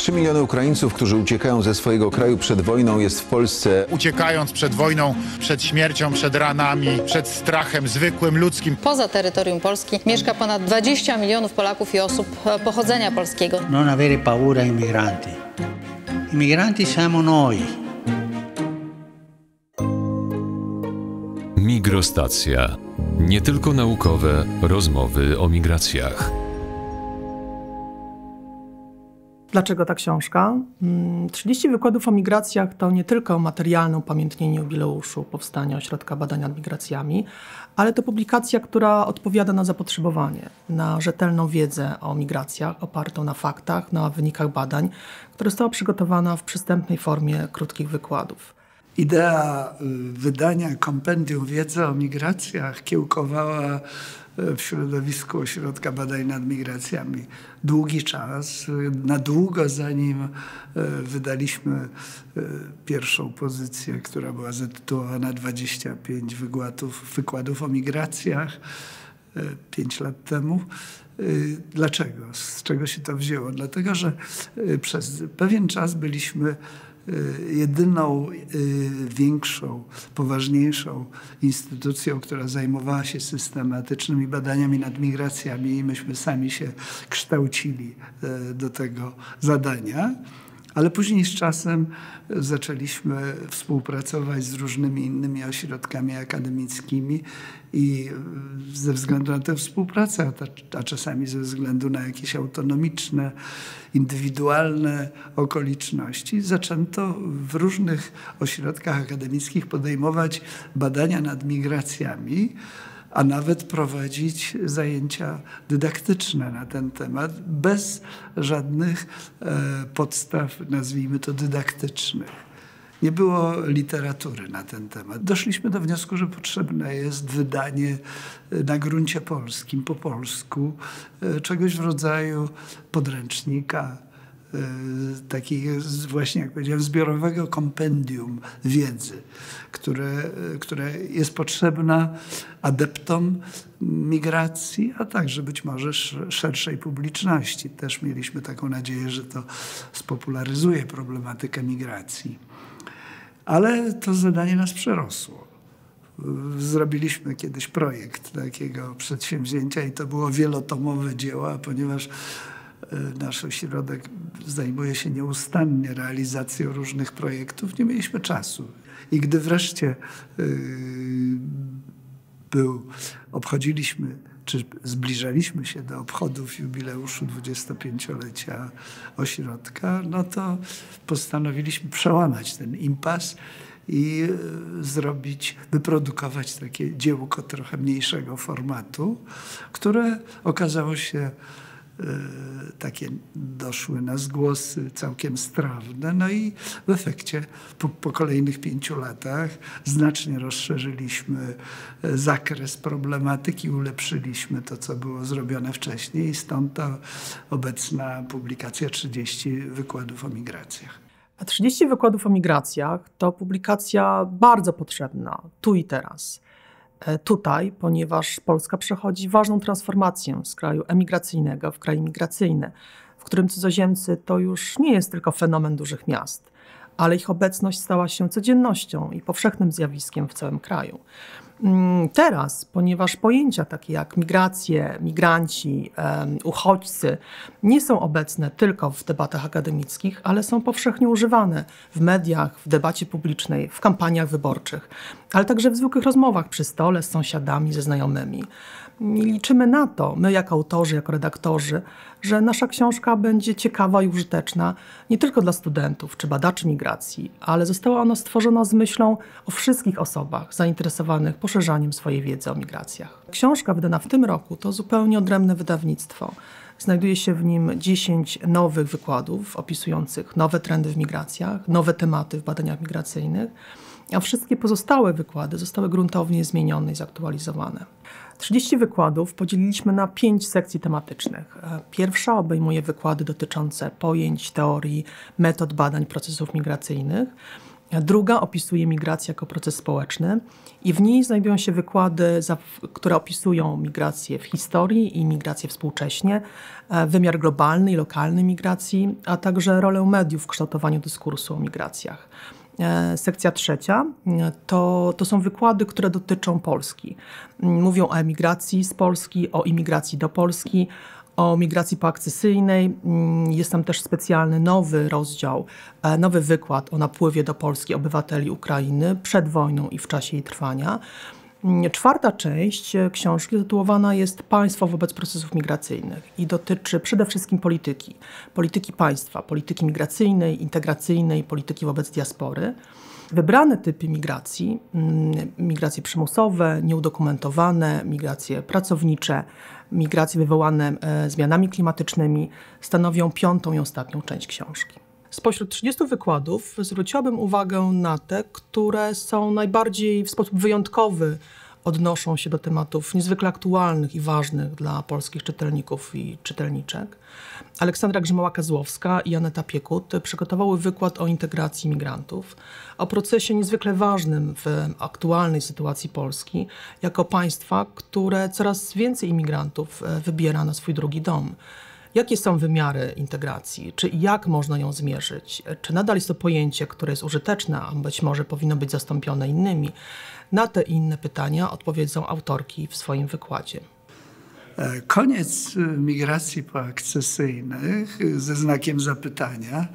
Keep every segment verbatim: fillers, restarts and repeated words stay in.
trzy miliony Ukraińców, którzy uciekają ze swojego kraju przed wojną, jest w Polsce. Uciekając przed wojną, przed śmiercią, przed ranami, przed strachem zwykłym, ludzkim. Poza terytorium Polski mieszka ponad dwadzieścia milionów Polaków i osób pochodzenia polskiego. Non avere paura immigranti. Immigranti siamo noi. Migrostacja. Nie tylko naukowe rozmowy o migracjach. Dlaczego ta książka? trzydzieści wykładów o migracjach to nie tylko materialne upamiętnienie jubileuszu powstania Ośrodka Badań nad Migracjami, ale to publikacja, która odpowiada na zapotrzebowanie, na rzetelną wiedzę o migracjach, opartą na faktach, na wynikach badań, która została przygotowana w przystępnej formie krótkich wykładów. Idea wydania kompendium wiedzy o migracjach kiełkowała w środowisku Ośrodka Badań nad Migracjami długi czas. Na długo zanim wydaliśmy pierwszą pozycję, która była zatytułowana dwadzieścia pięć wykładów o migracjach pięć lat temu. Dlaczego? Z czego się to wzięło? Dlatego, że przez pewien czas byliśmy jedyną większą, poważniejszą instytucją, która zajmowała się systematycznymi badaniami nad migracjami i myśmy sami się kształcili do tego zadania. Ale później z czasem zaczęliśmy współpracować z różnymi innymi ośrodkami akademickimi i ze względu na tę współpracę, a czasami ze względu na jakieś autonomiczne, indywidualne okoliczności, zaczęto w różnych ośrodkach akademickich podejmować badania nad migracjami, a nawet prowadzić zajęcia dydaktyczne na ten temat bez żadnych e, podstaw, nazwijmy to, dydaktycznych. Nie było literatury na ten temat. Doszliśmy do wniosku, że potrzebne jest wydanie na gruncie polskim, po polsku, e, czegoś w rodzaju podręcznika, e, takiego właśnie, jak powiedziałem, zbiorowego kompendium wiedzy, które, które jest potrzebna adeptom migracji, a także być może szerszej publiczności. Też mieliśmy taką nadzieję, że to spopularyzuje problematykę migracji. Ale to zadanie nas przerosło. Zrobiliśmy kiedyś projekt takiego przedsięwzięcia i to było wielotomowe dzieło, ponieważ nasz ośrodek zajmuje się nieustannie realizacją różnych projektów. Nie mieliśmy czasu. I gdy wreszcie yy, był, obchodziliśmy, czy zbliżaliśmy się do obchodów jubileuszu dwudziestopięciolecia ośrodka, no to postanowiliśmy przełamać ten impas i zrobić, wyprodukować takie dziełko trochę mniejszego formatu, które okazało się takie, doszły nas głosy całkiem strawne, no i w efekcie po, po kolejnych pięciu latach znacznie rozszerzyliśmy zakres problematyki, ulepszyliśmy to, co było zrobione wcześniej i stąd ta obecna publikacja trzydzieści wykładów o migracjach. A trzydzieści wykładów o migracjach to publikacja bardzo potrzebna tu i teraz. Tutaj, ponieważ Polska przechodzi ważną transformację z kraju emigracyjnego w kraj migracyjny, w którym cudzoziemcy to już nie jest tylko fenomen dużych miast, ale ich obecność stała się codziennością i powszechnym zjawiskiem w całym kraju. Teraz, ponieważ pojęcia takie jak migracje, migranci, uchodźcy nie są obecne tylko w debatach akademickich, ale są powszechnie używane w mediach, w debacie publicznej, w kampaniach wyborczych, ale także w zwykłych rozmowach przy stole z sąsiadami, ze znajomymi. I liczymy na to, my jako autorzy, jako redaktorzy, że nasza książka będzie ciekawa i użyteczna nie tylko dla studentów czy badaczy migracji, ale została ona stworzona z myślą o wszystkich osobach zainteresowanych poszerzaniem swojej wiedzy o migracjach. Książka wydana w tym roku to zupełnie odrębne wydawnictwo. Znajduje się w nim dziesięć nowych wykładów opisujących nowe trendy w migracjach, nowe tematy w badaniach migracyjnych, a wszystkie pozostałe wykłady zostały gruntownie zmienione i zaktualizowane. trzydzieści wykładów podzieliliśmy na pięć sekcji tematycznych. Pierwsza obejmuje wykłady dotyczące pojęć, teorii, metod badań procesów migracyjnych. Druga opisuje migrację jako proces społeczny i w niej znajdują się wykłady, które opisują migrację w historii i migrację współcześnie, wymiar globalny i lokalny migracji, a także rolę mediów w kształtowaniu dyskursu o migracjach. Sekcja trzecia to, to są wykłady, które dotyczą Polski. Mówią o emigracji z Polski, o imigracji do Polski, o migracji poakcesyjnej. Jest tam też specjalny nowy rozdział, nowy wykład o napływie do Polski obywateli Ukrainy przed wojną i w czasie jej trwania. Czwarta część książki zatytułowana jest Państwo wobec procesów migracyjnych i dotyczy przede wszystkim polityki. Polityki państwa, polityki migracyjnej, integracyjnej, polityki wobec diaspory. Wybrane typy migracji, migracje przymusowe, nieudokumentowane, migracje pracownicze, migracje wywołane zmianami klimatycznymi stanowią piątą i ostatnią część książki. Spośród trzydziestu wykładów zwróciłabym uwagę na te, które są najbardziej w sposób wyjątkowy odnoszą się do tematów niezwykle aktualnych i ważnych dla polskich czytelników i czytelniczek. Aleksandra Grzymała-Kozłowska i Aneta Piekut przygotowały wykład o integracji migrantów, o procesie niezwykle ważnym w aktualnej sytuacji Polski, jako państwa, które coraz więcej imigrantów wybiera na swój drugi dom. Jakie są wymiary integracji? Czy i jak można ją zmierzyć? Czy nadal jest to pojęcie, które jest użyteczne, a być może powinno być zastąpione innymi? Na te i inne pytania odpowiedzą autorki w swoim wykładzie. Koniec migracji poakcesyjnych ze znakiem zapytania.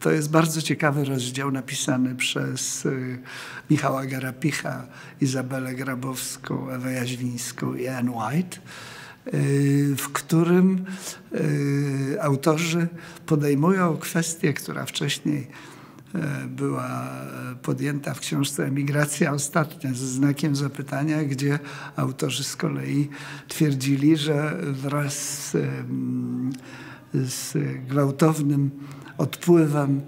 To jest bardzo ciekawy rozdział napisany przez Michała Garapicha, Izabelę Grabowską, Ewę Jaźwińską i Anne White, w którym autorzy podejmują kwestię, która wcześniej była podjęta w książce Emigracja ostatnia ze znakiem zapytania, gdzie autorzy z kolei twierdzili, że wraz z, z gwałtownym odpływem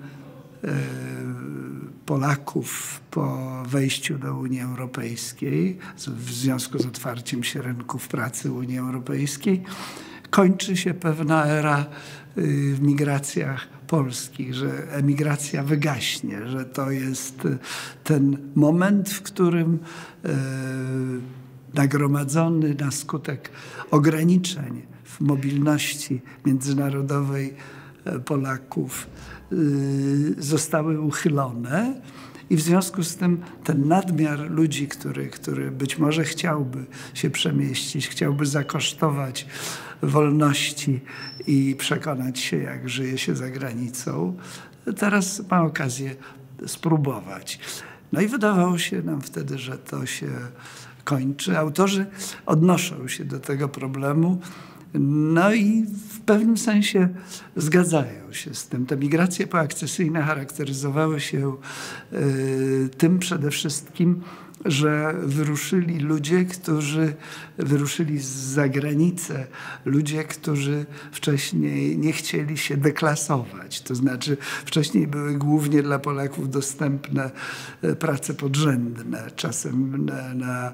Polaków po wejściu do Unii Europejskiej, w związku z otwarciem się rynków pracy Unii Europejskiej, kończy się pewna era w migracjach polskich, że emigracja wygaśnie, że to jest ten moment, w którym nagromadzony na skutek ograniczeń w mobilności międzynarodowej Polaków zostały uchylone i w związku z tym ten nadmiar ludzi, który, który być może chciałby się przemieścić, chciałby zakosztować wolności i przekonać się, jak żyje się za granicą, teraz ma okazję spróbować. No i wydawało się nam wtedy, że to się kończy. Autorzy odnoszą się do tego problemu. No i w pewnym sensie zgadzają się z tym. Te migracje poakcesyjne charakteryzowały się y, tym przede wszystkim, że wyruszyli ludzie, którzy wyruszyli z zagranicy, ludzie, którzy wcześniej nie chcieli się deklasować. To znaczy wcześniej były głównie dla Polaków dostępne prace podrzędne, czasem na, na,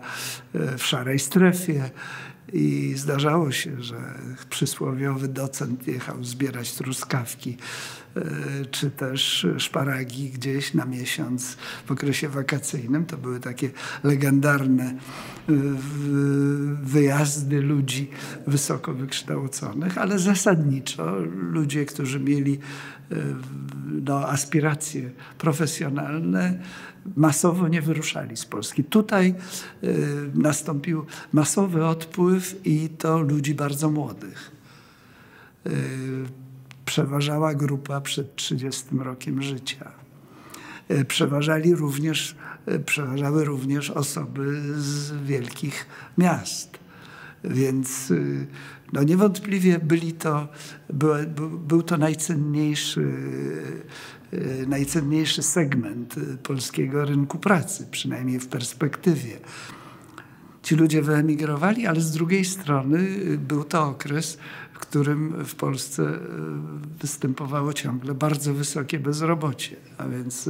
w szarej strefie. I zdarzało się, że przysłowiowy docent jechał zbierać truskawki czy też szparagi gdzieś na miesiąc w okresie wakacyjnym. To były takie legendarne wyjazdy ludzi wysoko wykształconych, ale zasadniczo ludzie, którzy mieli no, aspiracje profesjonalne, masowo nie wyruszali z Polski. Tutaj nastąpił masowy odpływ i to ludzi bardzo młodych. Przeważała grupa przed trzydziestym rokiem życia. Przeważali również, przeważały również osoby z wielkich miast. Więc no niewątpliwie byli to, był, był to najcenniejszy, najcenniejszy segment polskiego rynku pracy, przynajmniej w perspektywie. Ci ludzie wyemigrowali, ale z drugiej strony był to okres, w którym w Polsce występowało ciągle bardzo wysokie bezrobocie. A więc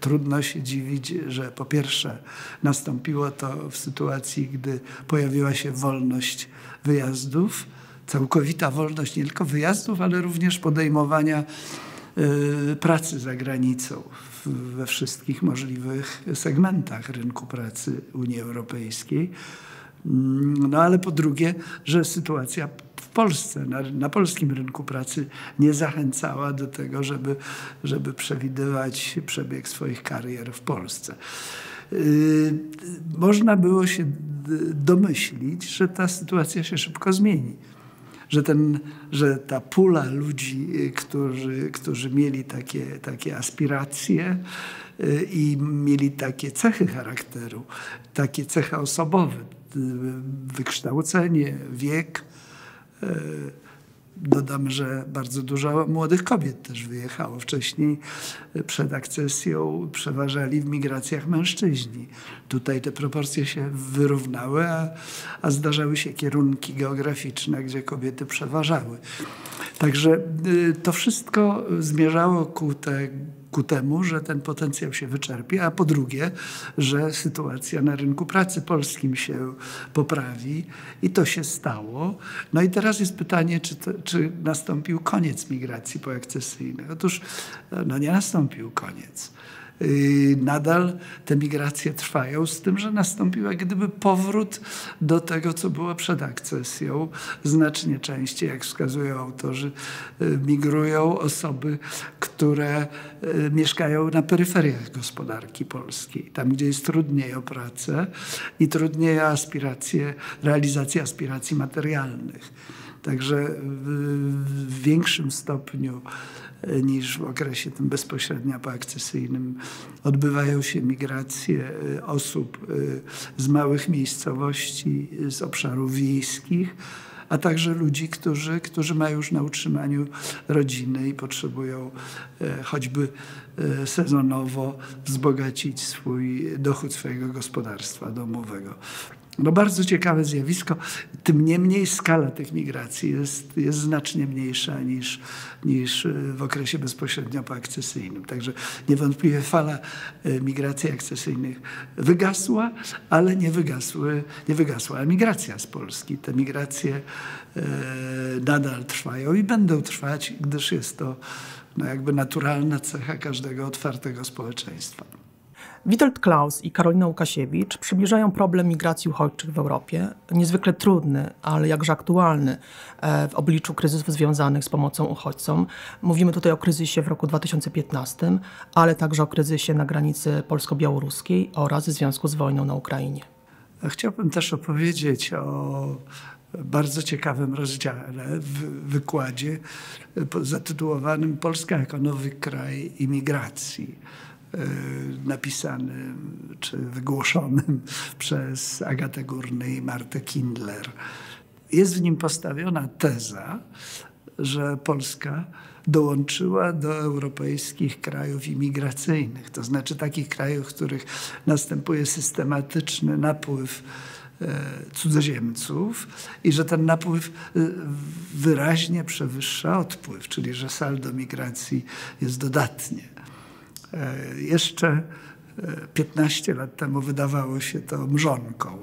trudno się dziwić, że po pierwsze nastąpiło to w sytuacji, gdy pojawiła się wolność wyjazdów, całkowita wolność nie tylko wyjazdów, ale również podejmowania pracy za granicą we wszystkich możliwych segmentach rynku pracy Unii Europejskiej. No ale po drugie, że sytuacja w Polsce, na, na polskim rynku pracy nie zachęcała do tego, żeby, żeby przewidywać przebieg swoich karier w Polsce. Yy, można było się domyślić, że ta sytuacja się szybko zmieni. Że, ten, że ta pula ludzi, którzy, którzy mieli takie, takie aspiracje i mieli takie cechy charakteru, takie cechy osobowe, wykształcenie, wiek. Dodam, że bardzo dużo młodych kobiet też wyjechało. Wcześniej przed akcesją przeważali w migracjach mężczyźni. Tutaj te proporcje się wyrównały, a, a zdarzały się kierunki geograficzne, gdzie kobiety przeważały. Także to wszystko zmierzało ku, te, ku temu, że ten potencjał się wyczerpie, a po drugie, że sytuacja na rynku pracy polskim się poprawi i to się stało. No i teraz jest pytanie, czy, to, czy nastąpił koniec migracji poakcesyjnych. Otóż no nie nastąpił koniec. Nadal te migracje trwają, z tym, że nastąpił jak gdyby powrót do tego, co było przed akcesją. Znacznie częściej, jak wskazują autorzy, migrują osoby, które mieszkają na peryferiach gospodarki polskiej, tam gdzie jest trudniej o pracę i trudniej o aspiracje, realizację aspiracji materialnych. Także w większym stopniu niż w okresie tym bezpośrednio poakcesyjnym odbywają się migracje osób z małych miejscowości, z obszarów wiejskich, a także ludzi, którzy, którzy mają już na utrzymaniu rodziny i potrzebują choćby sezonowo wzbogacić swój dochód swojego gospodarstwa domowego. No bardzo ciekawe zjawisko, tym niemniej skala tych migracji jest, jest znacznie mniejsza niż, niż w okresie bezpośrednio poakcesyjnym. Także niewątpliwie fala migracji akcesyjnych wygasła, ale nie, wygasły, nie wygasła emigracja z Polski. Te migracje nadal trwają i będą trwać, gdyż jest to no jakby naturalna cecha każdego otwartego społeczeństwa. Witold Klaus i Karolina Łukasiewicz przybliżają problem migracji uchodźczych w Europie, niezwykle trudny, ale jakże aktualny w obliczu kryzysów związanych z pomocą uchodźcom. Mówimy tutaj o kryzysie w roku dwa tysiące piętnastym, ale także o kryzysie na granicy polsko-białoruskiej oraz w związku z wojną na Ukrainie. Chciałbym też opowiedzieć o bardzo ciekawym rozdziale w wykładzie zatytułowanym Polska jako nowy kraj imigracji, napisanym czy wygłoszonym przez Agatę Górny i Martę Kindler. Jest w nim postawiona teza, że Polska dołączyła do europejskich krajów imigracyjnych, to znaczy takich krajów, w których następuje systematyczny napływ cudzoziemców i że ten napływ wyraźnie przewyższa odpływ, czyli że saldo migracji jest dodatnie. Jeszcze piętnaście lat temu wydawało się to mrzonką.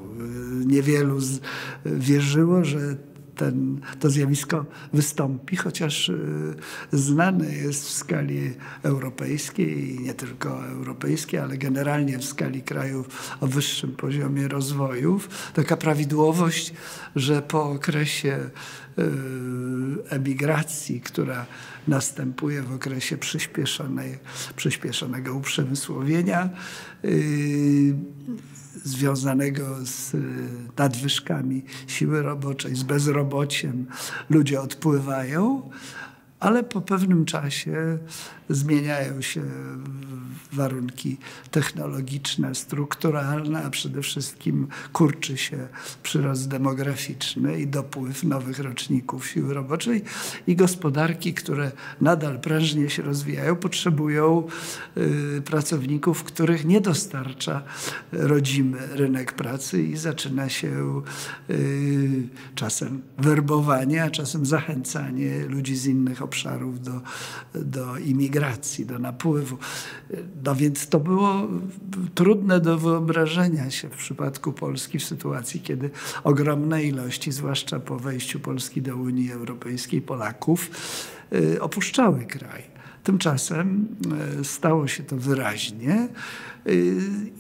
Niewielu wierzyło, że ten, to zjawisko wystąpi, chociaż znane jest w skali europejskiej i nie tylko europejskiej, ale generalnie w skali krajów o wyższym poziomie rozwojów. Taka prawidłowość, że po okresie emigracji, która następuje w okresie przyspieszonej, przyspieszonego uprzemysłowienia yy, związanego z nadwyżkami siły roboczej, z bezrobociem, ludzie odpływają, ale po pewnym czasie zmieniają się warunki technologiczne, strukturalne, a przede wszystkim kurczy się przyrost demograficzny i dopływ nowych roczników siły roboczej i gospodarki, które nadal prężnie się rozwijają, potrzebują y, pracowników, których nie dostarcza rodzimy rynek pracy i zaczyna się y, czasem werbowanie, a czasem zachęcanie ludzi z innych obszarów do, do imigracji, do napływu. No więc to było trudne do wyobrażenia się w przypadku Polski w sytuacji, kiedy ogromne ilości, zwłaszcza po wejściu Polski do Unii Europejskiej, Polaków opuszczały kraj. Tymczasem stało się to wyraźnie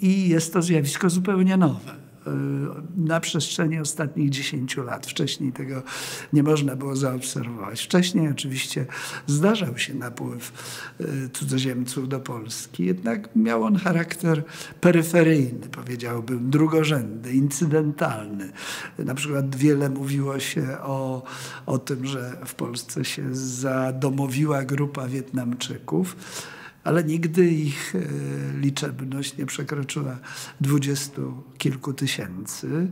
i jest to zjawisko zupełnie nowe. Na przestrzeni ostatnich dziesięciu lat. Wcześniej tego nie można było zaobserwować. Wcześniej oczywiście zdarzał się napływ cudzoziemców do Polski, jednak miał on charakter peryferyjny, powiedziałbym, drugorzędny, incydentalny. Na przykład wiele mówiło się o, o tym, że w Polsce się zadomowiła grupa Wietnamczyków, ale nigdy ich liczebność nie przekroczyła dwudziestu kilku tysięcy,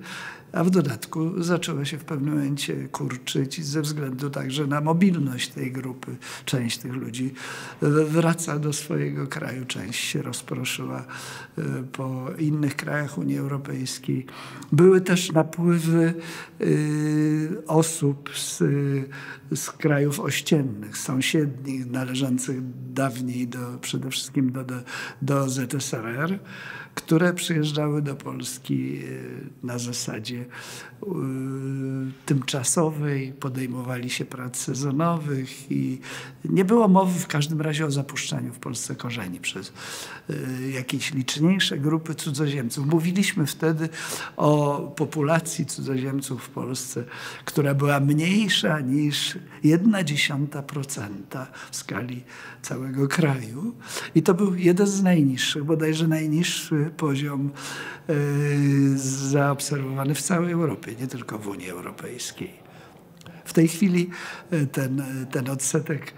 a w dodatku zaczęła się w pewnym momencie kurczyć ze względu także na mobilność tej grupy. Część tych ludzi wraca do swojego kraju, część się rozproszyła po innych krajach Unii Europejskiej. Były też napływy osób z, z krajów ościennych, sąsiednich, należących dawniej do przede wszystkim do, do, do Z S R R, które przyjeżdżały do Polski na zasadzie tymczasowej, podejmowali się prac sezonowych i nie było mowy w każdym razie o zapuszczaniu w Polsce korzeni przez jakieś liczniejsze grupy cudzoziemców. Mówiliśmy wtedy o populacji cudzoziemców w Polsce, która była mniejsza niż jedna dziesiąta procenta w skali całego kraju i to był jeden z najniższych, bodajże najniższy poziom yy, zaobserwowany w całej Europie, nie tylko w Unii Europejskiej. W tej chwili ten, ten odsetek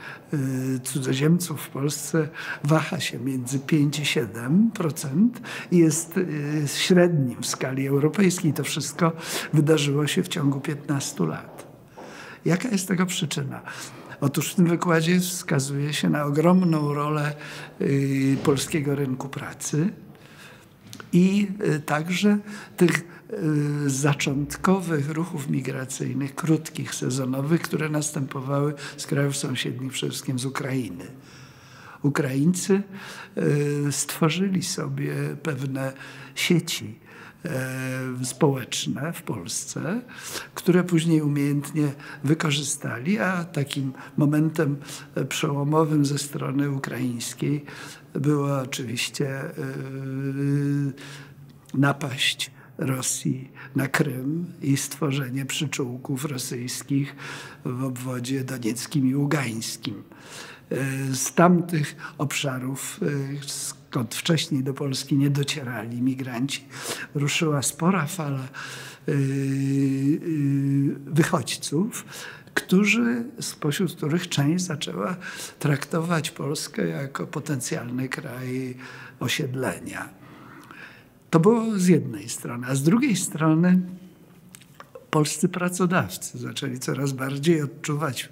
cudzoziemców w Polsce waha się między pięć i siedem procent i jest średnim w skali europejskiej. To wszystko wydarzyło się w ciągu piętnastu lat. Jaka jest tego przyczyna? Otóż w tym wykładzie wskazuje się na ogromną rolę polskiego rynku pracy i także tych zaczątkowych ruchów migracyjnych, krótkich, sezonowych, które następowały z krajów sąsiednich, przede wszystkim z Ukrainy. Ukraińcy stworzyli sobie pewne sieci społeczne w Polsce, które później umiejętnie wykorzystali, a takim momentem przełomowym ze strony ukraińskiej była oczywiście napaść Rosji na Krym i stworzenie przyczółków rosyjskich w obwodzie donieckim i ługańskim. Z tamtych obszarów, skąd wcześniej do Polski nie docierali migranci, ruszyła spora fala wychodźców, którzy, spośród których część zaczęła traktować Polskę jako potencjalny kraj osiedlenia. To było z jednej strony, a z drugiej strony polscy pracodawcy zaczęli coraz bardziej odczuwać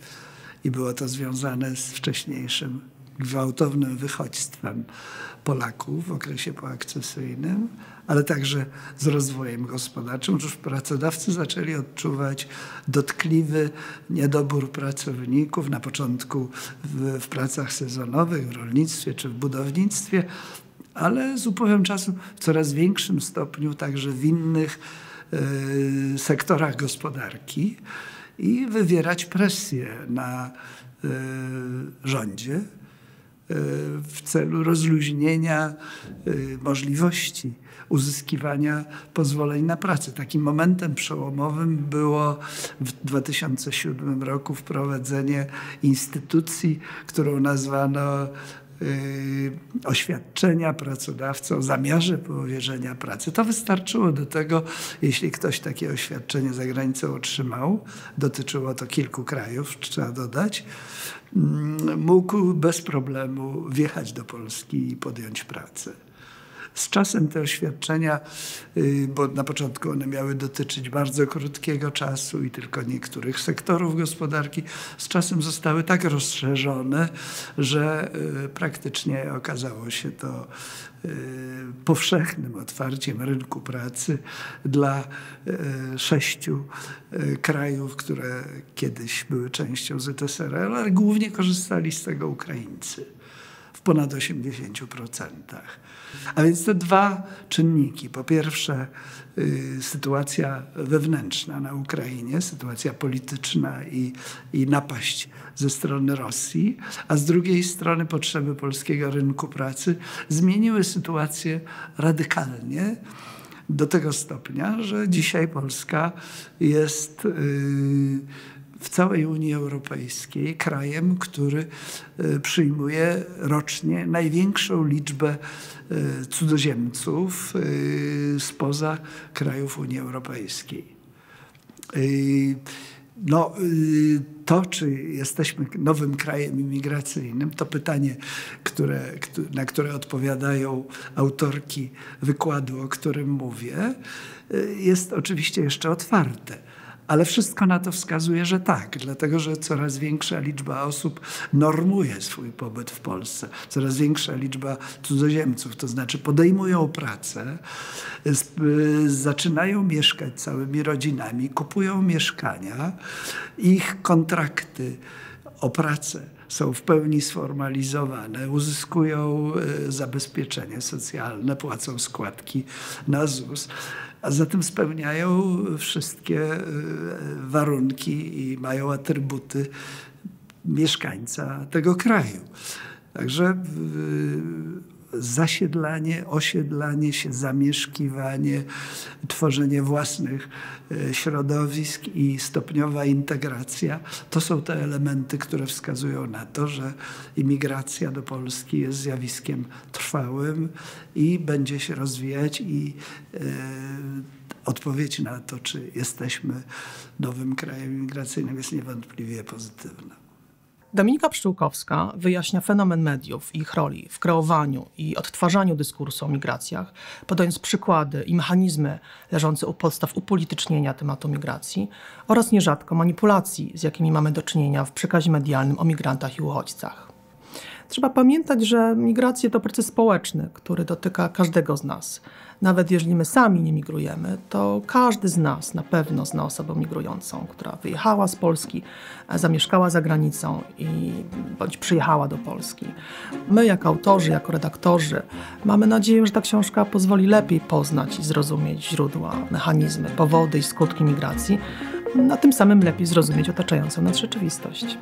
i było to związane z wcześniejszym gwałtownym wychodźstwem Polaków w okresie poakcesyjnym, ale także z rozwojem gospodarczym. Otóż pracodawcy zaczęli odczuwać dotkliwy niedobór pracowników na początku w, w pracach sezonowych, w rolnictwie czy w budownictwie, ale z upływem czasu w coraz większym stopniu także w innych y, sektorach gospodarki i wywierać presję na y, rządzie y, w celu rozluźnienia y, możliwości uzyskiwania pozwoleń na pracę. Takim momentem przełomowym było w dwa tysiące siódmym roku wprowadzenie instytucji, którą nazwano oświadczenia pracodawcy o zamiarze powierzenia pracy. To wystarczyło do tego, jeśli ktoś takie oświadczenie za granicą otrzymał, dotyczyło to kilku krajów, trzeba dodać, mógł bez problemu wjechać do Polski i podjąć pracę. Z czasem te oświadczenia, bo na początku one miały dotyczyć bardzo krótkiego czasu i tylko niektórych sektorów gospodarki, z czasem zostały tak rozszerzone, że praktycznie okazało się to powszechnym otwarciem rynku pracy dla sześciu krajów, które kiedyś były częścią Z S R R, ale głównie korzystali z tego Ukraińcy. w ponad osiemdziesięciu procentach. A więc te dwa czynniki. Po pierwsze y, sytuacja wewnętrzna na Ukrainie, sytuacja polityczna i, i napaść ze strony Rosji, a z drugiej strony potrzeby polskiego rynku pracy zmieniły sytuację radykalnie do tego stopnia, że dzisiaj Polska jest y, w całej Unii Europejskiej krajem, który przyjmuje rocznie największą liczbę cudzoziemców spoza krajów Unii Europejskiej. No, to, czy jesteśmy nowym krajem imigracyjnym, to pytanie, które, na które odpowiadają autorki wykładu, o którym mówię, jest oczywiście jeszcze otwarte. Ale wszystko na to wskazuje, że tak, dlatego że coraz większa liczba osób normuje swój pobyt w Polsce. Coraz większa liczba cudzoziemców, to znaczy podejmują pracę, zaczynają mieszkać całymi rodzinami, kupują mieszkania, ich kontrakty o pracę są w pełni sformalizowane, uzyskują zabezpieczenie socjalne, płacą składki na ZUS, a zatem spełniają wszystkie warunki i mają atrybuty mieszkańca tego kraju. Także zasiedlanie, osiedlanie się, zamieszkiwanie, tworzenie własnych środowisk i stopniowa integracja to są te elementy, które wskazują na to, że imigracja do Polski jest zjawiskiem trwałym i będzie się rozwijać i yy, odpowiedź na to, czy jesteśmy nowym krajem imigracyjnym, jest niewątpliwie pozytywna. Dominika Pszczółkowska wyjaśnia fenomen mediów i ich roli w kreowaniu i odtwarzaniu dyskursu o migracjach, podając przykłady i mechanizmy leżące u podstaw upolitycznienia tematu migracji oraz nierzadko manipulacji, z jakimi mamy do czynienia w przekazie medialnym o migrantach i uchodźcach. Trzeba pamiętać, że migracje to proces społeczny, który dotyka każdego z nas. Nawet jeżeli my sami nie migrujemy, to każdy z nas na pewno zna osobę migrującą, która wyjechała z Polski, zamieszkała za granicą i bądź przyjechała do Polski. My jako autorzy, jako redaktorzy mamy nadzieję, że ta książka pozwoli lepiej poznać i zrozumieć źródła, mechanizmy, powody i skutki migracji, a tym samym lepiej zrozumieć otaczającą nas rzeczywistość.